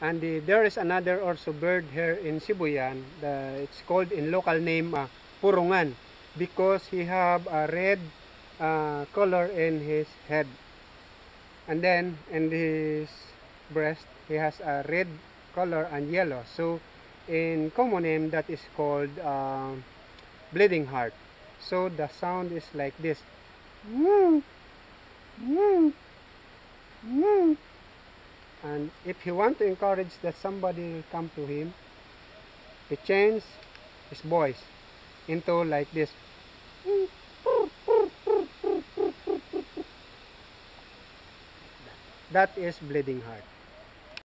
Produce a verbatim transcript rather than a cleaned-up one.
And the, there is another also bird here in Sibuyan. The, it's called in local name uh, Purungan, because he have a red uh, color in his head. And then in his breast, he has a red color and yellow. So in common name, that is called uh, Bleeding Heart. So the sound is like this. And if he want to encourage that somebody will come to him, he changes his voice into like this. That is Bleeding Heart.